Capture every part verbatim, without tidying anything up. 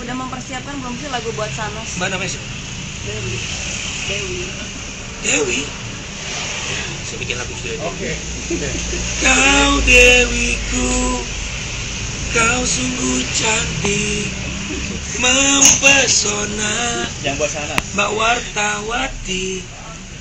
Udah mempersiapkan belum sih lagu buat Sanos? Mbak namanya siapa? Dewi. Dewi. Dewi? Saya bikin lagu sudah. Oke. Okay. Kau Dewiku, kau sungguh cantik, mempesona. Yang buat Sanos. Mbak Wartawati.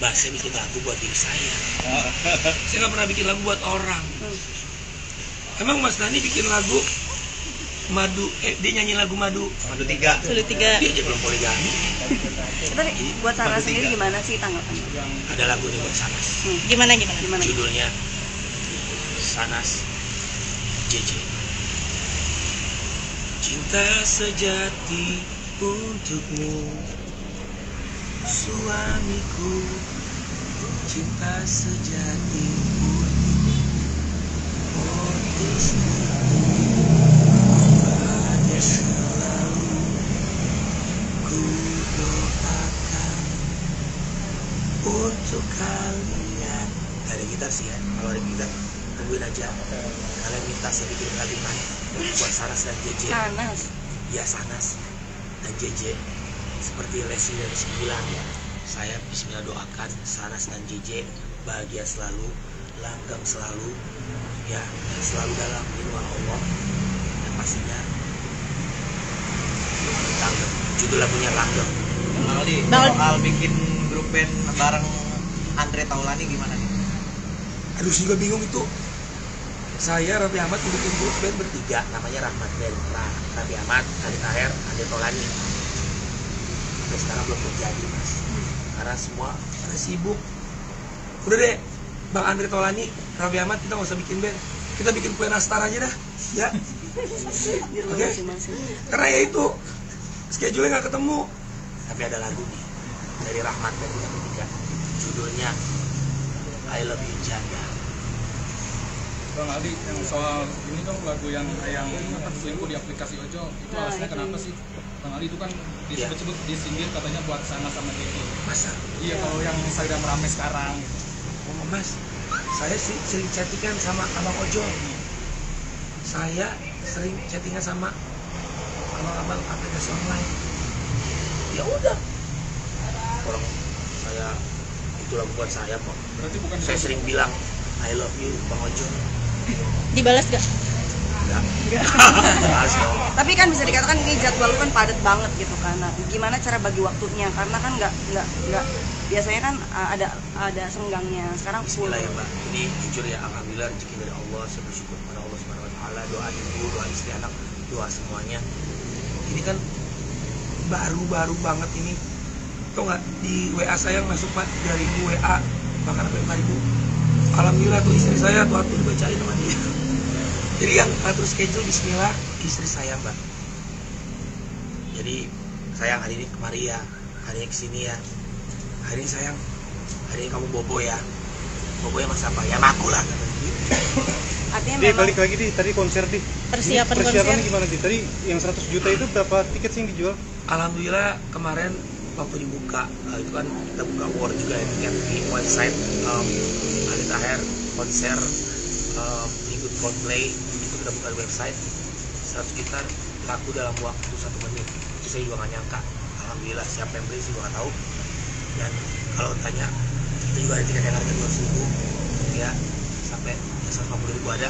Mbak, saya bikin lagu buat diri saya. Oh. Saya nggak pernah bikin lagu buat orang. Emang Mas Dhani bikin lagu? Madu, eh dia nyanyi lagu Madu Madu tiga. Madu tiga. Dia aja belum poligami. Tapi buat Sanas sendiri gimana sih tanggapannya? Ada lagu nih buat Sanas. Hmm. Gimana gimana? Gimana? Judulnya Sanas Jeje. Cinta sejati untukmu, suamiku, cinta sejati untukmu, ortismu. Untuk kalian ada gitar sih ya, kalau ada gitar tungguin aja. Kalian minta sedikit kalimat buat Sanas dan Jeje. Sanas? Ya, Sanas dan Jeje. Seperti Lesi dan Sebulan, saya bismillah doakan Sanas dan Jeje bahagia selalu, langgeng selalu, ya selalu dalam lindungan Allah. Dan pastinya langgeng, judul lagunya langgeng. Aldi, Al bikin grup band bareng Andre Taulany gimana nih? Aduh, juga bingung itu. Saya Raffi Ahmad bikin grup band bertiga, namanya Rahmat Band. Nah, Raffi Ahmad, Aldi Taher, Andre Taulany. Terus sekarang belum terjadi mas, karena semua karena sibuk. Udah deh, Bang Andre Taulany, Raffi Ahmad, kita nggak usah bikin band. Kita bikin kue nastar aja dah, ya. Oke. Okay? Karena ya itu schedule nggak ketemu. Tapi ada lagu nih dari Rahmat dan ketiga, judulnya I Love You Janda. Bang Aldi, yang soal ini dong, lagu yang yang selingkuh di aplikasi Ojo itu alasannya kenapa sih? Bang Aldi itu kan disebut-sebut di sindir katanya buat Sanas sama Jeje. Masa? Iya, kalau yang saya udah merame sekarang. Oh mas, saya sih sering chattingan sama abang Ojo. Saya sering chattingan sama abang-abang aplikasi online. Ya udah, orang saya itulah bukan saya kok. Berarti bukan saya sering bilang I love you Bang Ojo. Dibalas gak? Enggak. Enggak. Tapi kan bisa dikatakan ini jadwal lu kan padat banget gitu kan. Nah, gimana cara bagi waktunya? Karena kan nggak nggak nggak biasanya kan ada ada senggangnya. Sekarang full. Ya, Mbak. Ini jujur ya, alhamdulillah rezeki dari Allah. Saya bersyukur kepada Allah Subhanahu Wa Taala. Doa ibu, doa istri, anak, doa semuanya. Ini kan baru-baru banget ini, tau nggak, di W A saya masuk pak dari W A bahkan sampai empat ribu. Alhamdulillah tuh istri saya tuh aku dibacain sama dia. Jadi yang atur schedule bismillah istri saya mbak. Jadi sayang hari ini kemari ya, hari ini kesini ya, hari ini sayang, hari ini kamu bobo ya, bobo ya mas apa ya aku lah. Di balik lagi di tadi konser di persiapan, persiapan gimana di tadi yang seratus juta itu berapa tiket sih yang dijual? Alhamdulillah kemarin waktu dibuka uh, itu kan kita buka war juga ya, tiket di website um, Aldi Taher konser um, ikut Coldplay itu kita buka di website seratus juta laku dalam waktu satu menit. Itu saya juga gak nyangka. Alhamdulillah siapa yang beli sih gak tahu. Dan kalau tanya itu juga ada tiket yang harga dua ratus ribu ya sampai seratus lima puluh ribu ada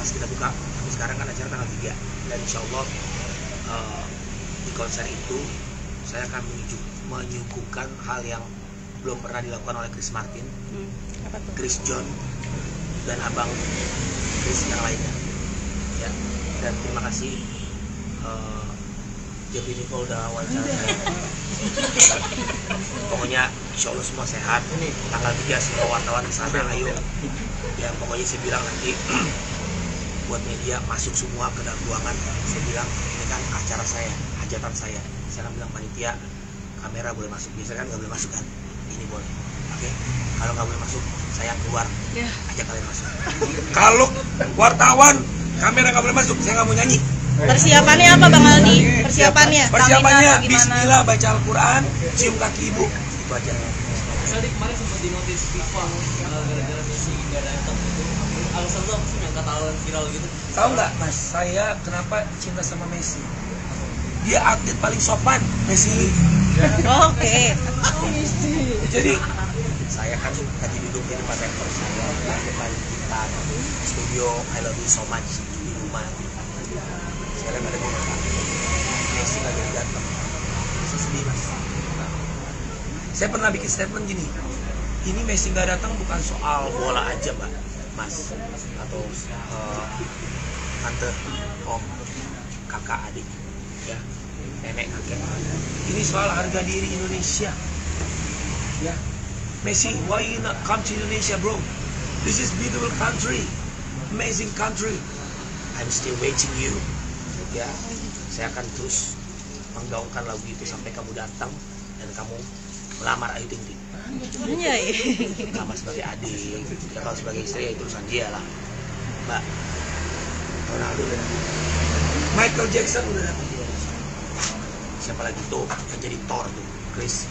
mas kita buka. Tapi sekarang kan acara tanggal tiga dan insya Allah uh, di konser itu saya akan menyuguhkan hal yang belum pernah dilakukan oleh Chris Martin, hmm, apa tuh? Chris John dan abang Chris yang lainnya ya. Dan terima kasih uh, Jepi Nicole udah wawancara. Pokoknya insya Allah semua sehat. Tanggal tiga semua wartawan kesana ayo. Ya pokoknya saya bilang nanti buat media masuk semua ke dalam ruangan. Saya bilang ini kan acara saya, hajatan saya. Saya akan bilang panitia kamera boleh masuk, biasanya kan nggak boleh masuk kan? Ini boleh, oke? Okay? Kalau nggak boleh masuk saya keluar, yeah. Ajak kalian masuk. Kalau wartawan kamera nggak boleh masuk, saya nggak mau nyanyi. Persiapannya apa Bang Aldi? Persiapannya? Persiapannya bismillah baca Al-Quran, cium kaki ibu. Itu aja. Tadi kemarin sempat dinotis FIFA gara-gara Messi nggak datang itu. Alasan lo apa sih yang kata viral gitu? Tahu nggak Mas, saya kenapa cinta sama Messi? dia atlet paling sopan, Messi. Oke. Jadi saya kan tadi duduk di depan laptop saya, di depan kita studio I Love You So Much di rumah. Sekarang ada gue makan. Messi gak jadi datang. Saya sedih mas. Saya pernah bikin statement gini. Ini Messi gak datang bukan soal bola aja, Mbak, Mas, atau uh, tante, om, kakak, adik, ya, nenek, kakek. Ini soal harga diri Indonesia. Ya, Messi, why you not come to Indonesia, bro? This is beautiful country, amazing country. I'm still waiting you. Ya, saya akan terus menggaungkan lagu itu sampai kamu datang dan kamu melamar Ayu Ting Ting. Kamu sebagai adik, ya, kalau sebagai istri ya itu urusan dia lah. Mbak, Ronaldo udah datang, Michael Jackson udah datang. Siapa lagi tuh yang jadi Thor tuh, Chris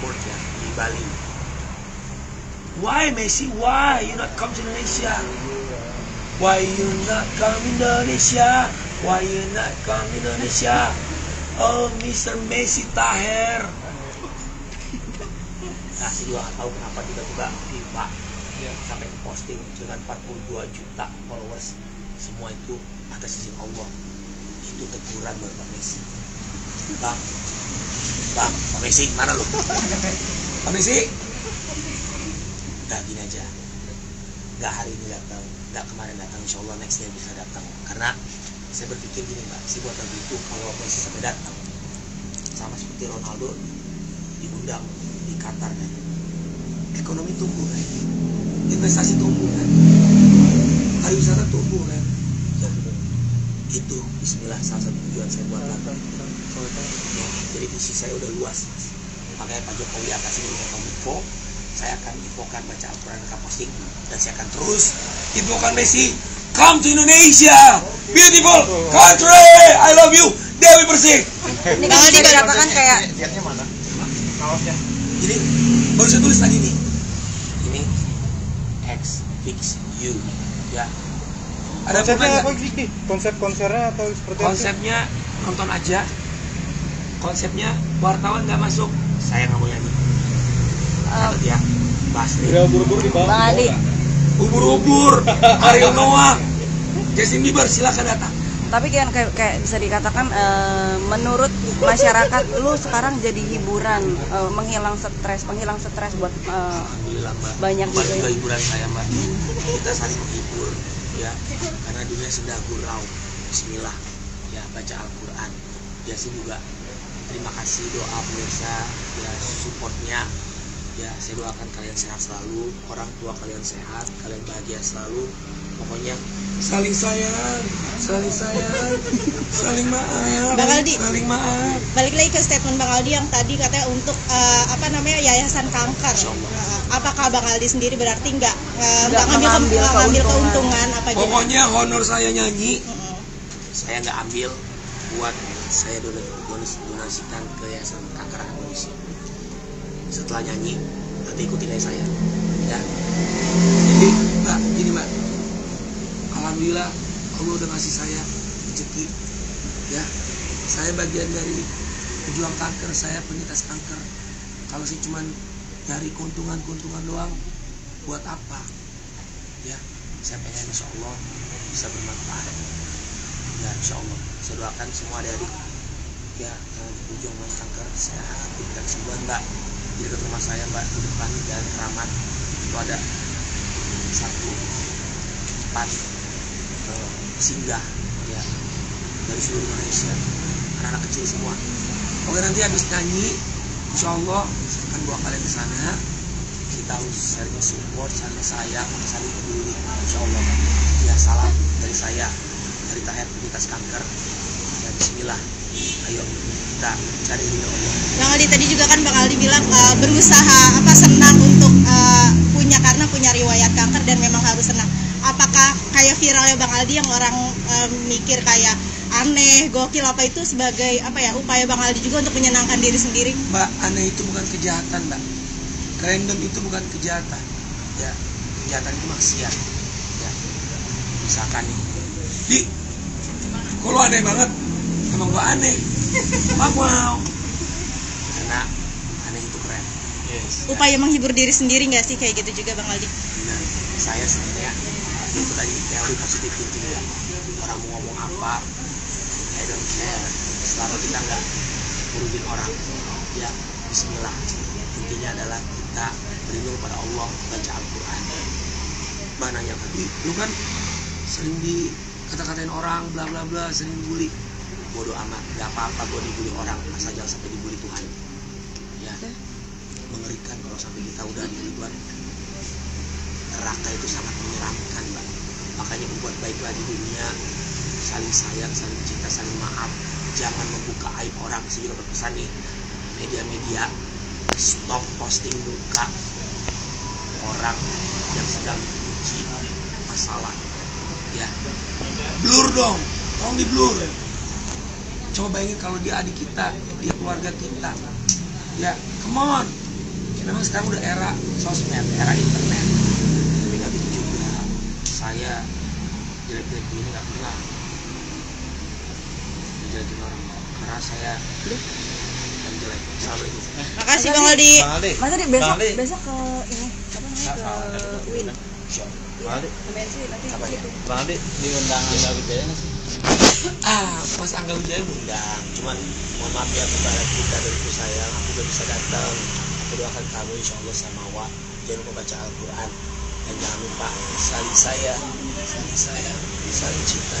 Martin ya, di Bali. Why Messi? Why you not come to Indonesia? Why you not come Indonesia? Why you not come Indonesia? Oh, mister Messi Taher. Nah, saya juga nggak tahu kenapa tiba-tiba FIFA sampai posting dengan empat puluh dua juta followers. Semua itu atas izin Allah. Itu teguran buat Pak Messi. Bang, bang, Pak Messi mana lu? Pak Messi? Gak gini aja. Gak hari ini datang, gak kemarin datang. Insya Allah next day bisa datang. Karena saya berpikir gini Mbak, sih buat lagu itu kalau Messi sampai datang, sama seperti Ronaldo diundang di Qatar kan, ekonomi tumbuh kan, investasi tumbuh kan, pariwisata tumbuh kan, ya, itu bismillah salah satu tujuan saya buat Qatar. Ya, jadi visi saya udah luas mas, makanya Pak Jokowi akan sini melakukan info, saya akan infokan baca Al-Quran kaposting dan saya akan terus infokan Messi come to Indonesia, beautiful country, I love you, Dewi Persik. Ini kalau diberitakan kayak lihatnya mana? Ya. Jadi baru saya tulis lagi nih. Ini X fix you ya. Ada apa lagi? Konsep konsernya atau seperti konsepnya itu? Nonton aja. Konsepnya wartawan nggak masuk. Saya nggak mau nyanyi. Catat ya. Pasti. Ubur-ubur di bawah. Ubur-ubur. Ariel Noah. Justin Bieber silakan datang. Tapi kan kayak, kayak bisa dikatakan e, menurut masyarakat lu sekarang jadi hiburan e, menghilang stres, menghilang stres buat e, banyak juga ya. Hiburan saya Mbak, kita saling menghibur ya, karena dunia sedang gurau. Bismillah ya, baca Al-Quran ya sih juga. Terima kasih doa pemirsa ya, supportnya ya, saya doakan kalian sehat selalu, orang tua kalian sehat, kalian bahagia selalu, pokoknya saling sayang, saling sayang, saling maaf, Bang Aldi, saling maaf. Balik lagi ke statement Bang Aldi yang tadi katanya untuk uh, apa namanya yayasan kanker. Uh, apakah Bang Aldi sendiri berarti nggak uh, ngambil, ngambil keuntungan, keuntungan apa? Pokoknya jenis? Honor saya nyanyi, uh-uh. saya nggak ambil buat saya donasikan ke yayasan kanker Indonesia. Setelah nyanyi nanti ikutin aja saya, ya. Jadi Mbak, gini Mbak. Alhamdulillah, Allah udah ngasih saya rezeki, ya. Saya bagian dari pejuang kanker, saya penyintas kanker. Kalau sih cuman nyari keuntungan-keuntungan doang, buat apa? Ya, saya pengen Insya Allah bisa bermanfaat. Ya, Insya Allah, saya doakan semua adik-adik, ya, yang berjuang melawan kanker. Saya akan berikan sebuah Mbak di dekat rumah saya Mbak, di depan Jalan Keramat itu ada satu tempat. Singgah ya dari seluruh Indonesia, anak-anak kecil semua. Oke, nanti habis nyanyi Insya Allah saya akan bawa kalian ke sana. Kita harus saling support, saling sayang, saling peduli Insya Allah ya. Salam dari saya, dari Taher penyintas kanker ya. Bismillah, ayo kita cari ridho Allah. Bang Aldi tadi juga kan Bang Aldi bilang uh, berusaha apa senang untuk uh, punya karena punya riwayat kanker dan memang harus senang. Apakah kayak viralnya Bang Aldi yang orang um, mikir kayak aneh, gokil apa itu sebagai apa ya upaya Bang Aldi juga untuk menyenangkan diri sendiri? Mbak, aneh itu bukan kejahatan Mbak. Random itu bukan kejahatan. Ya, kejahatan itu maksiat. Ya, misalkan nih, Di, kalau aneh banget, emang gua aneh. Wow, wow. Karena aneh itu keren. Yes. Upaya menghibur diri sendiri nggak sih kayak gitu juga Bang Aldi? Nah, saya sebenarnya itu tadi teori positif thinking ya. Orang mau ngomong apa, I don't care. Selama kita nggak merugin orang, ya bismillah. Intinya adalah kita berlindung pada Allah, baca Al-Quran. Mbak nanya kan, lu kan sering dikata-katain orang, bla bla bla, sering dibully. Bodoh amat, gak apa-apa gue dibully orang, masa jangan sampai dibully Tuhan. Ya, mengerikan kalau sampai kita udah dibully Tuhan. Neraka itu sangat menyeramkan, Mbak. Makanya berbuat baiklah di dunia, saling sayang, saling cinta, saling maaf. Jangan membuka aib orang, sih lo berpesan nih. Media-media, stop posting muka orang yang sedang memiliki masalah. Ya, blur dong, tolong di blur. Coba bayangin kalau dia adik kita, dia keluarga kita. Ya, come on. Memang sekarang udah era sosmed, era internet. Tapi gak gitu juga. Saya jelek-jelek ini gak pernah dijelekin orang. Karena saya yang jelek. Selalu itu. Makasih Bang Aldi. Mas Aldi, besok, besok ke ini. Apa namanya? Ke Win. Bang Aldi. Bang Aldi, diundang Angga Wijaya gak sih? Ah, Mas Angga Wijaya diundang. Cuman, mohon maaf ya, kepada kita dari ku sayang, aku gak bisa datang. Aku doakan kamu insya Allah sama Wak. Jangan lupa baca Al-Quran. Dan jangan lupa saling sayang, saling sayang, saling cinta.